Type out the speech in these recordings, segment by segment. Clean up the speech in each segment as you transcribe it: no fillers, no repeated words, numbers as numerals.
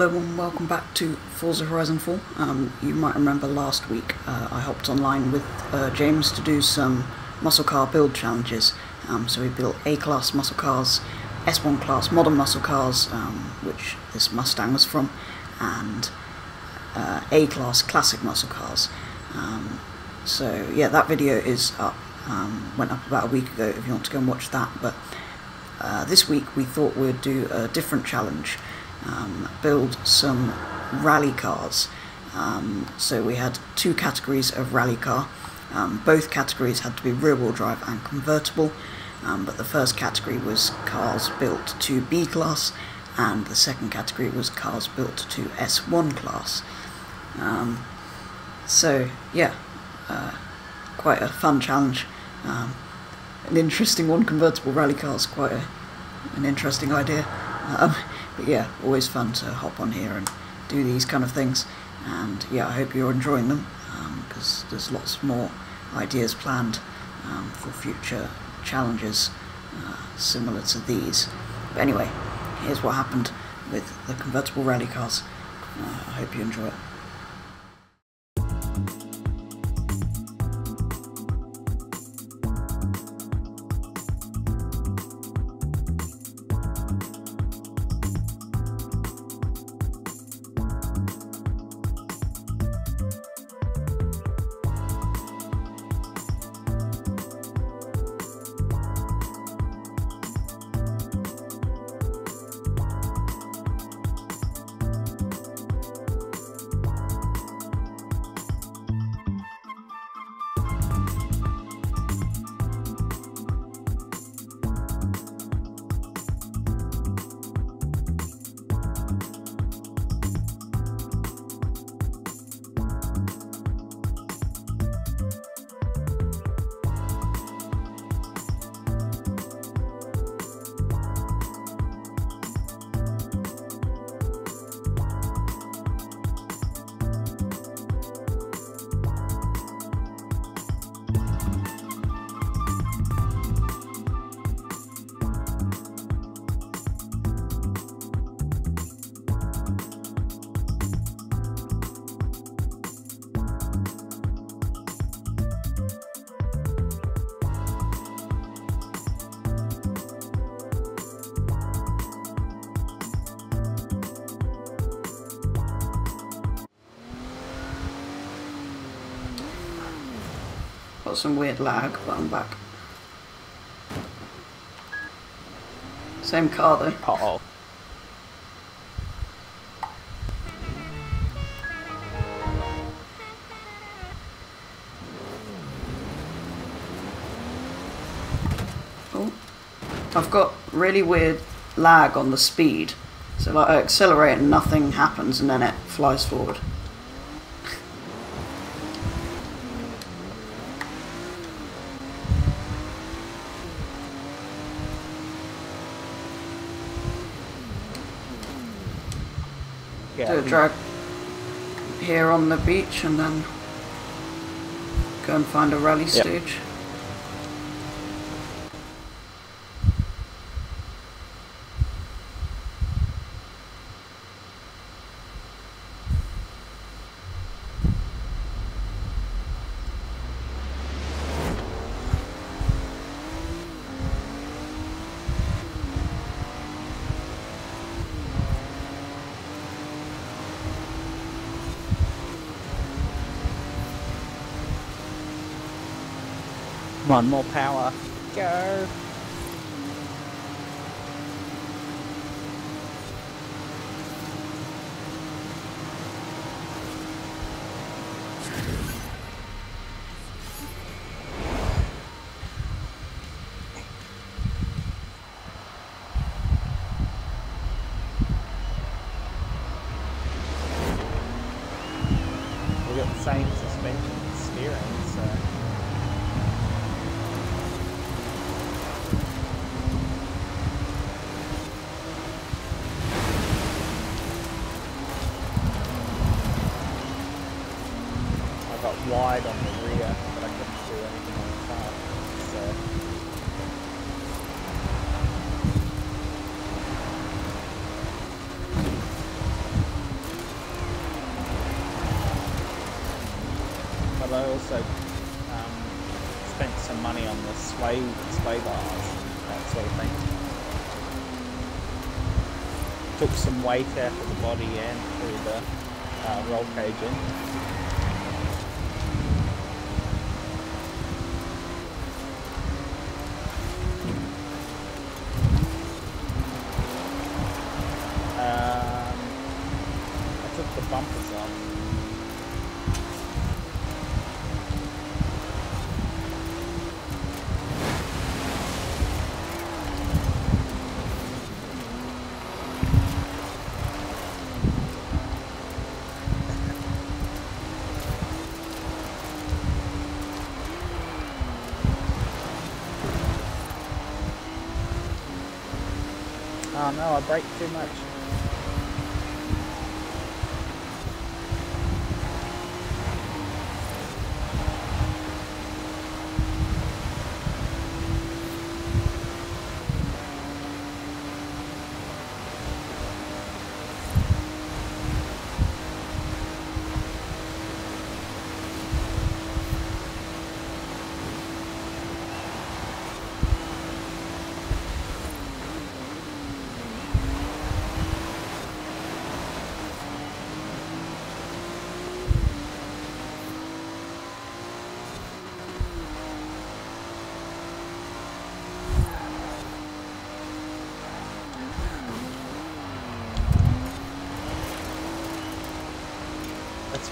Hello and welcome back to Forza Horizon 4. You might remember last week I hopped online with James to do some muscle car build challenges. So we built A-class muscle cars, S1 class modern muscle cars, which this Mustang was from, and A-class classic muscle cars. So yeah, that video is up, went up about a week ago if you want to go and watch that. But this week we thought we'd do a different challenge. Build some rally cars. So we had two categories of rally car. Both categories had to be rear-wheel drive and convertible, but the first category was cars built to B class and the second category was cars built to S1 class. So yeah, quite a fun challenge, an interesting one. Convertible rally cars, quite an interesting idea. But yeah, always fun to hop on here and do these kind of things, and yeah, I hope you're enjoying them, because there's lots more ideas planned for future challenges similar to these. But anyway, here's what happened with the convertible rally cars. I hope you enjoy it. Got some weird lag, but I'm back. Same car though. Uh-oh. Oh, I've got really weird lag on the speed. So like I accelerate and nothing happens, and then it flies forward. Do a drag here on the beach and then go and find a rally stage. Come on, more power. Go! We've got the same suspension and steering, so... wide on the rear, but I couldn't do anything on the car, so... also spent some money on the sway bars, that sort of thing. Took some weight out of the body and through the roll cage in. Oh no, I brake too much.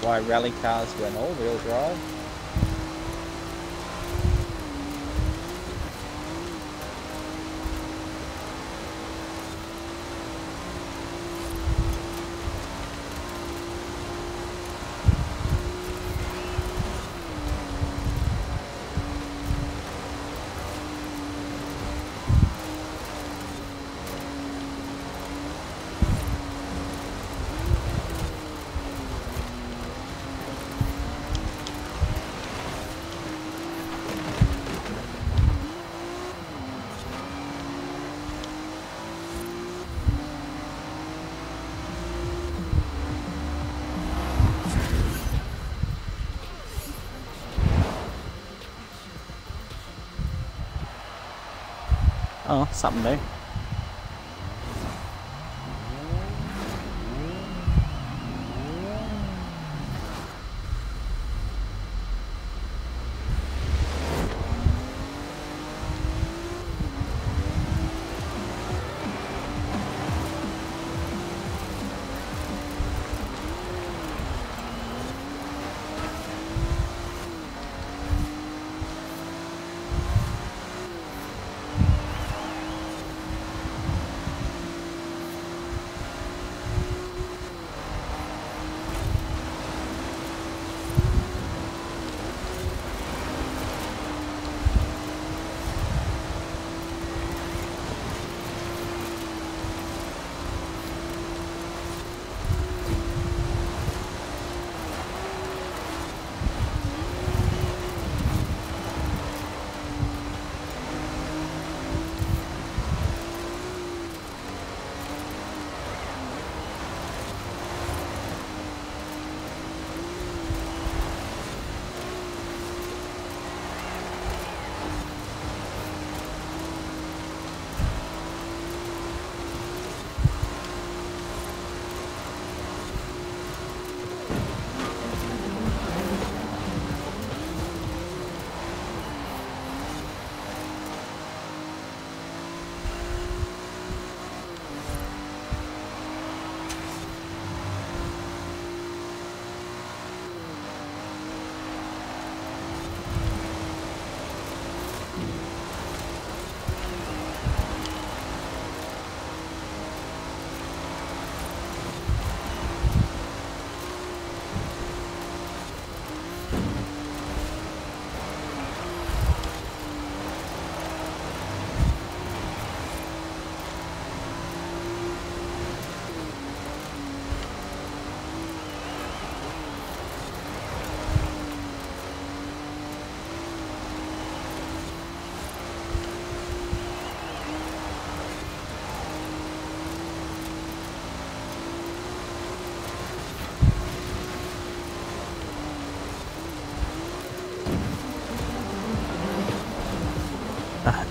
Why rally cars went all-wheel drive. Oh, something new.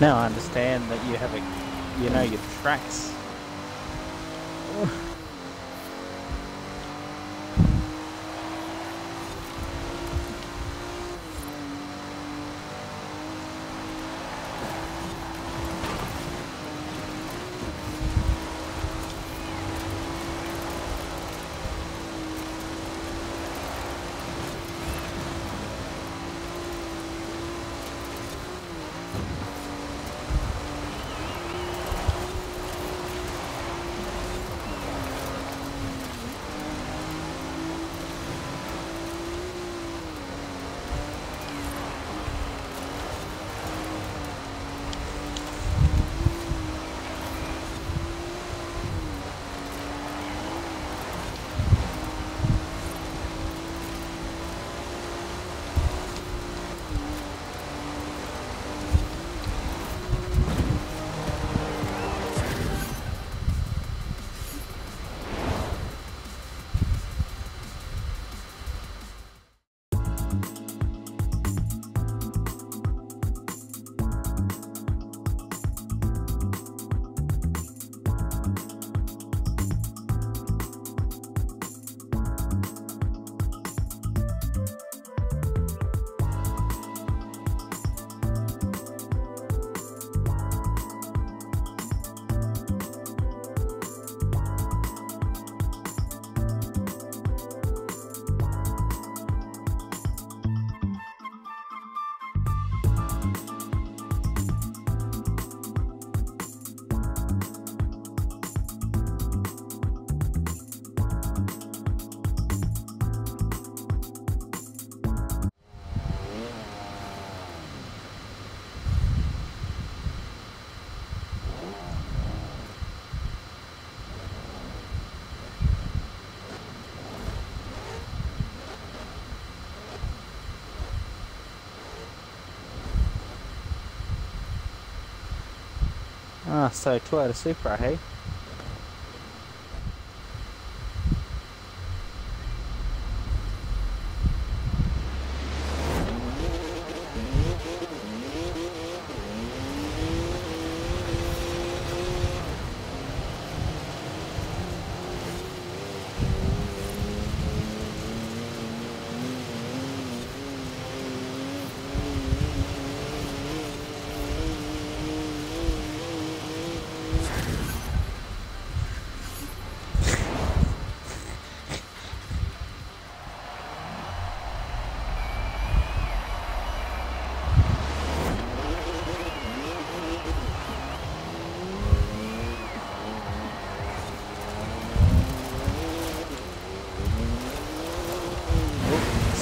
Now I understand that you have a, you know, your tracks. Ah, so Toyota Supra, hey?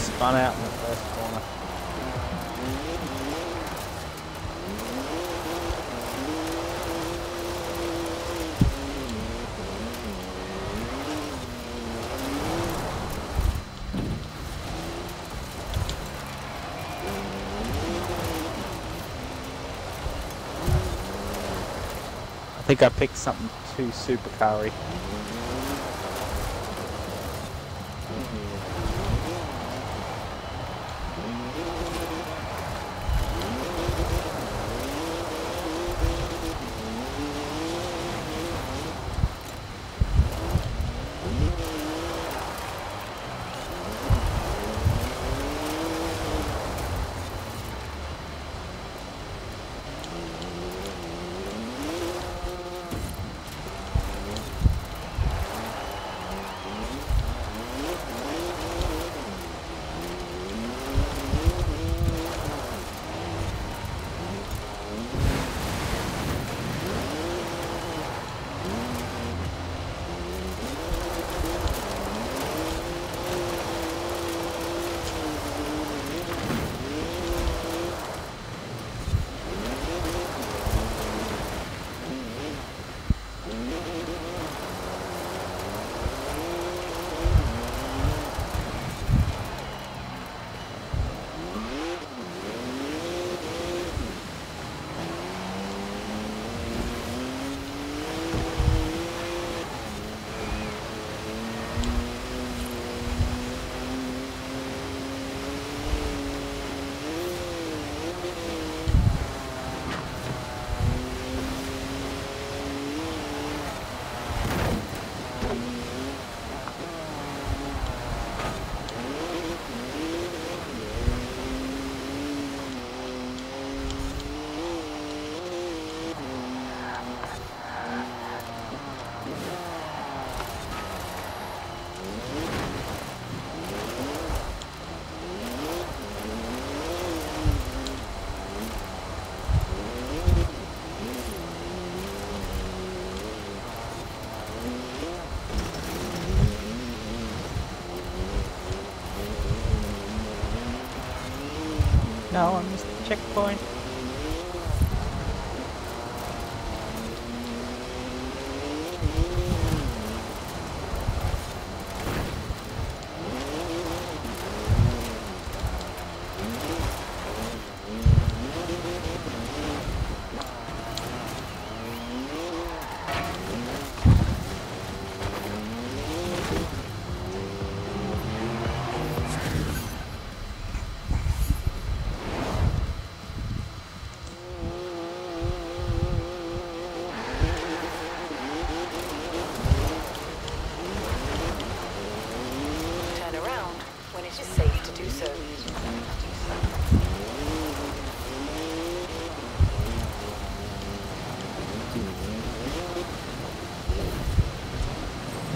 Spun out in the first corner. I think I picked something too supercar-y. checkpoint.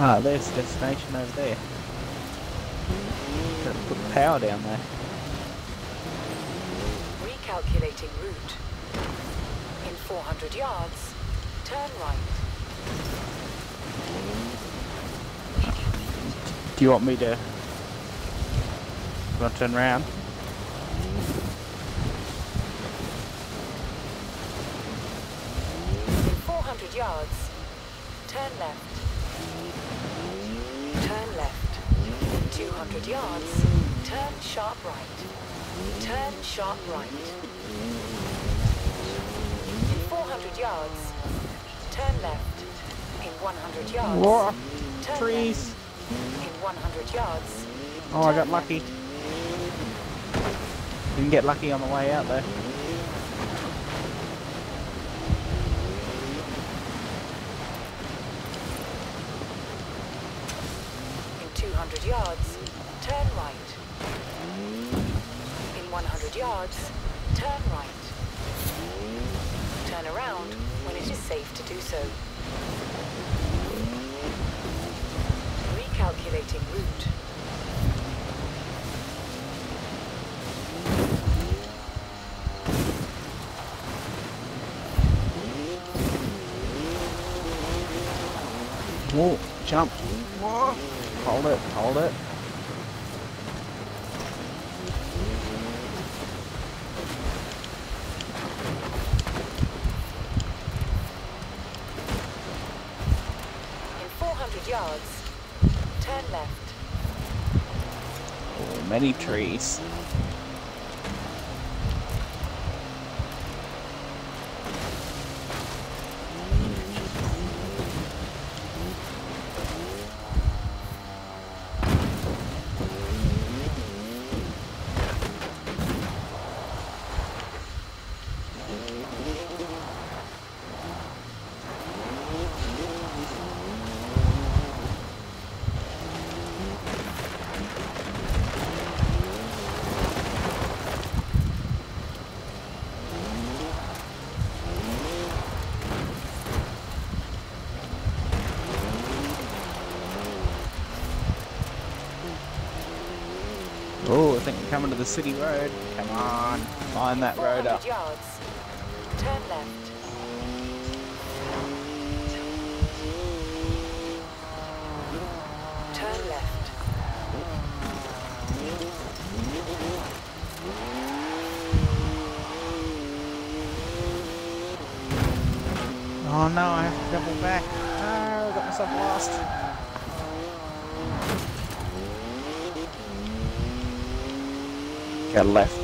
Ah, there's the station over there. Gotta put power down there. Recalculating route. In 400 yards, turn right. Do you want me to... want to turn around? In 400 yards, turn left. Turn left. 200 yards. Turn sharp right. Turn sharp right. In 400 yards. Turn left. In 100 yards. Whoa. Turn trees. Left. In 100 yards. Oh, I got lucky. Left. Didn't get lucky on the way out though. Yards, turn right. In 100 yards, turn right. Turn around when it is safe to do so. Recalculating route. Whoa, jump. Whoa. Hold it, hold it. In 400 yards, turn left. Oh, many trees. Coming to the city road. Come on, find that road up. 400 yards. Turn left. Turn left. Oh no, I have to double back. Oh, I got myself lost. Go left.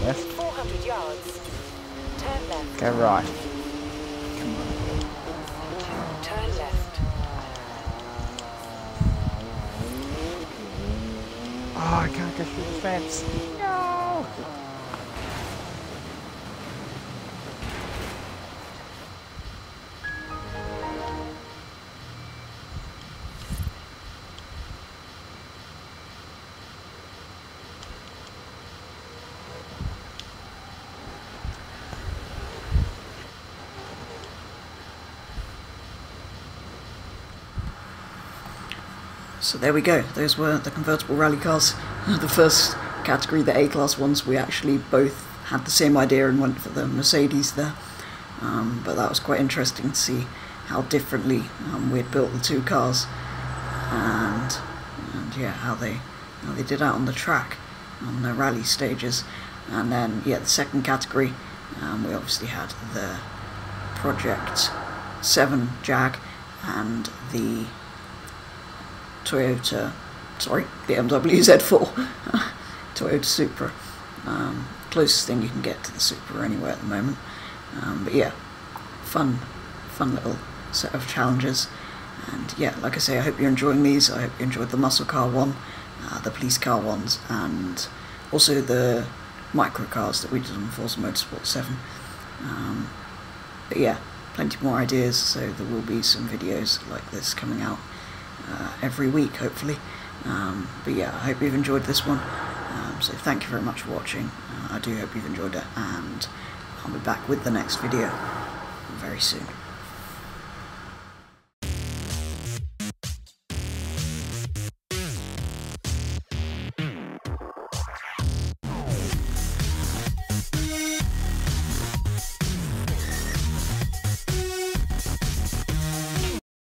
Left. 400 yards. Turn left. Go right. Come on. Turn left. Oh, I can't go through the fence. No. So there we go, those were the convertible rally cars. The first category, the A-Class ones, we actually both had the same idea and went for the Mercedes there. But that was quite interesting to see how differently we'd built the two cars and yeah, how they did out on the track. on the rally stages. And then, yeah, the second category, we obviously had the Project 7 Jag and the BMW Z4, Toyota Supra. Closest thing you can get to the Supra anywhere at the moment. But yeah, fun little set of challenges. And yeah, like I say, I hope you're enjoying these. I hope you enjoyed the muscle car one, the police car ones, and also the micro cars that we did on Forza Motorsport 7. But yeah, plenty more ideas, so there will be some videos like this coming out every week, hopefully. But yeah, I hope you've enjoyed this one. So thank you very much for watching. I do hope you've enjoyed it, and I'll be back with the next video very soon.